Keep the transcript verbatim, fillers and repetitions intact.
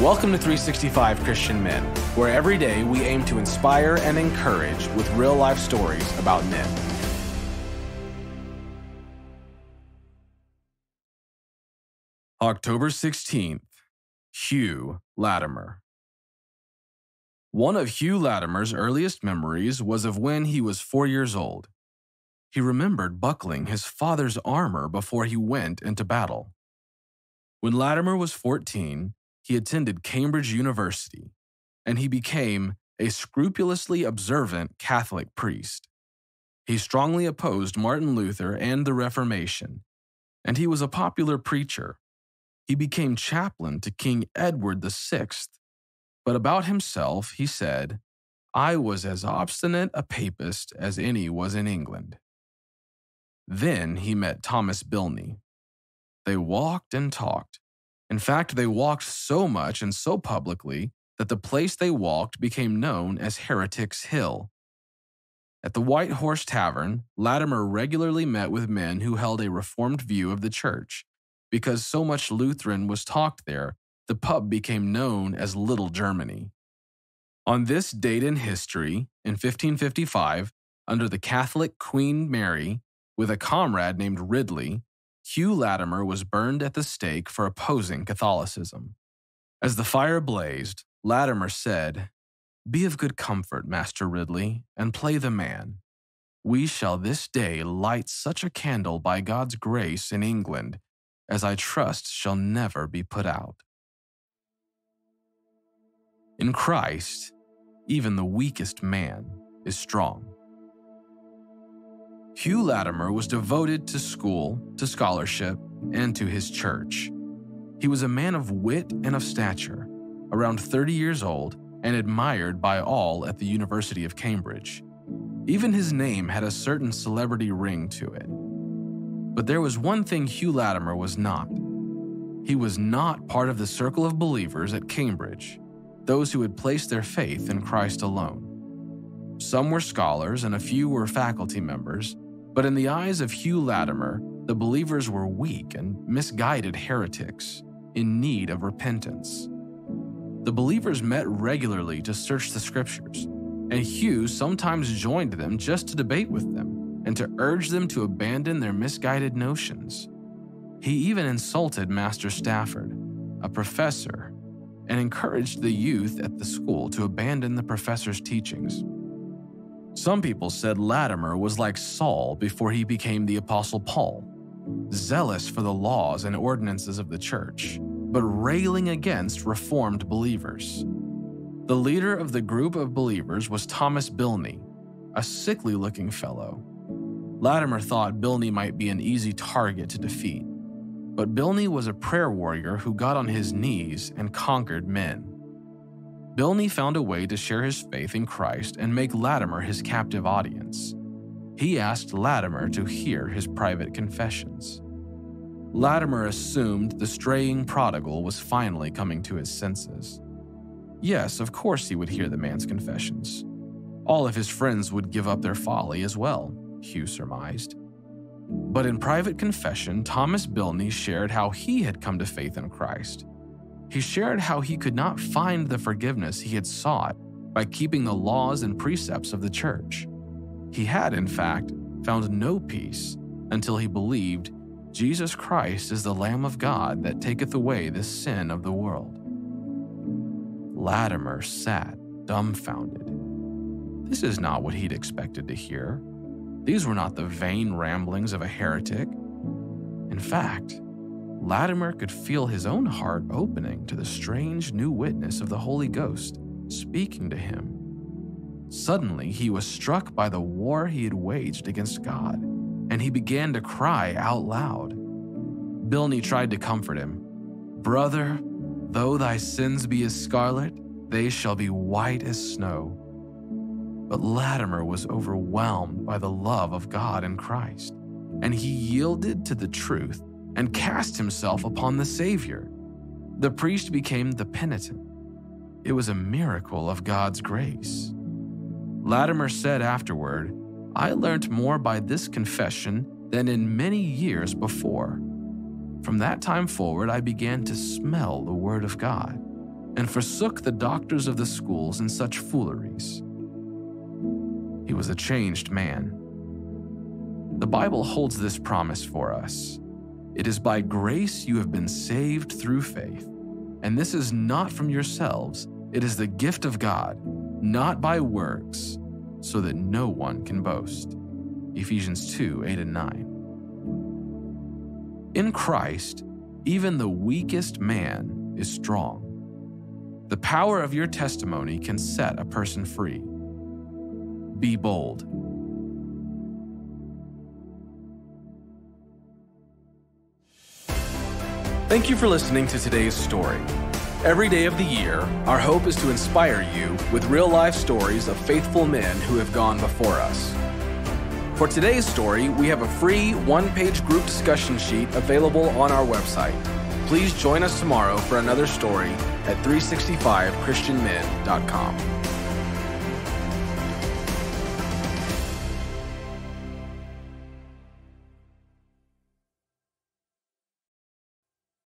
Welcome to three sixty-five Christian Men, where every day we aim to inspire and encourage with real-life stories about men. October sixteenth, Hugh Latimer. One of Hugh Latimer's earliest memories was of when he was four years old. He remembered buckling his father's armor before he went into battle. When Latimer was fourteen, he attended Cambridge University, and he became a scrupulously observant Catholic priest. He strongly opposed Martin Luther and the Reformation, and he was a popular preacher. He became chaplain to King Edward the Sixth, but about himself he said, "I was as obstinate a papist as any was in England." Then he met Thomas Bilney. They walked and talked. In fact, they walked so much and so publicly that the place they walked became known as Heretics Hill. At the White Horse Tavern, Latimer regularly met with men who held a Reformed view of the church. Because so much Lutheran was talked there, the pub became known as Little Germany. On this date in history, in fifteen fifty-five, under the Catholic Queen Mary, with a comrade named Ridley, Hugh Latimer was burned at the stake for opposing Catholicism. As the fire blazed, Latimer said, "Be of good comfort, Master Ridley, and play the man. We shall this day light such a candle by God's grace in England as I trust shall never be put out." In Christ, even the weakest man is strong. Hugh Latimer was devoted to school, to scholarship, and to his church. He was a man of wit and of stature, around thirty years old, and admired by all at the University of Cambridge. Even his name had a certain celebrity ring to it. But there was one thing Hugh Latimer was not. He was not part of the circle of believers at Cambridge, those who had placed their faith in Christ alone. Some were scholars and a few were faculty members, but in the eyes of Hugh Latimer, the believers were weak and misguided heretics in need of repentance. The believers met regularly to search the scriptures, and Hugh sometimes joined them just to debate with them and to urge them to abandon their misguided notions. He even insulted Master Stafford, a professor, and encouraged the youth at the school to abandon the professor's teachings. Some people said Latimer was like Saul before he became the Apostle Paul, zealous for the laws and ordinances of the church, but railing against Reformed believers. The leader of the group of believers was Thomas Bilney, a sickly-looking fellow. Latimer thought Bilney might be an easy target to defeat, but Bilney was a prayer warrior who got on his knees and conquered men. Bilney found a way to share his faith in Christ and make Latimer his captive audience. He asked Latimer to hear his private confessions. Latimer assumed the straying prodigal was finally coming to his senses. Yes, of course he would hear the man's confessions. All of his friends would give up their folly as well, Hugh surmised. But in private confession, Thomas Bilney shared how he had come to faith in Christ. He shared how he could not find the forgiveness he had sought by keeping the laws and precepts of the church. He had, in fact, found no peace until he believed Jesus Christ is the Lamb of God that taketh away the sin of the world. Latimer sat dumbfounded. This is not what he'd expected to hear. These were not the vain ramblings of a heretic. In fact, Latimer could feel his own heart opening to the strange new witness of the Holy Ghost speaking to him. Suddenly, he was struck by the war he had waged against God, and he began to cry out loud. Bilney tried to comfort him. "Brother, though thy sins be as scarlet, they shall be white as snow." But Latimer was overwhelmed by the love of God in Christ, and he yielded to the truth and cast himself upon the Savior. The priest became the penitent. It was a miracle of God's grace. Latimer said afterward, "I learnt more by this confession than in many years before. From that time forward, I began to smell the Word of God, and forsook the doctors of the schools and such fooleries. He was a changed man. The Bible holds this promise for us. It is by grace you have been saved through faith, and this is not from yourselves, it is the gift of God, not by works, so that no one can boast. Ephesians two, eight and nine. In Christ, even the weakest man is strong. The power of your testimony can set a person free. Be bold. Thank you for listening to today's story. Every day of the year, our hope is to inspire you with real-life stories of faithful men who have gone before us. For today's story, we have a free one-page group discussion sheet available on our website. Please join us tomorrow for another story at three sixty-five christian men dot com.